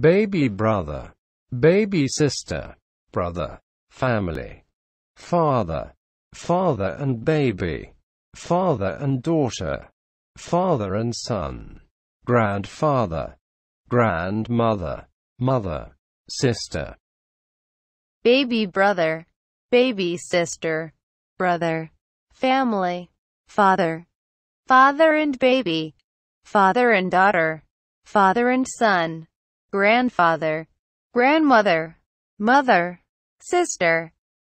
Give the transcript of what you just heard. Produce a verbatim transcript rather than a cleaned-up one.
baby brother, baby sister, brother, family, father, father and baby, father and daughter, father and son, grandfather, grandmother, mother, sister. Baby brother, baby sister, brother, family, father, father and baby, father and daughter, father and son, grandfather, grandmother, mother, sister.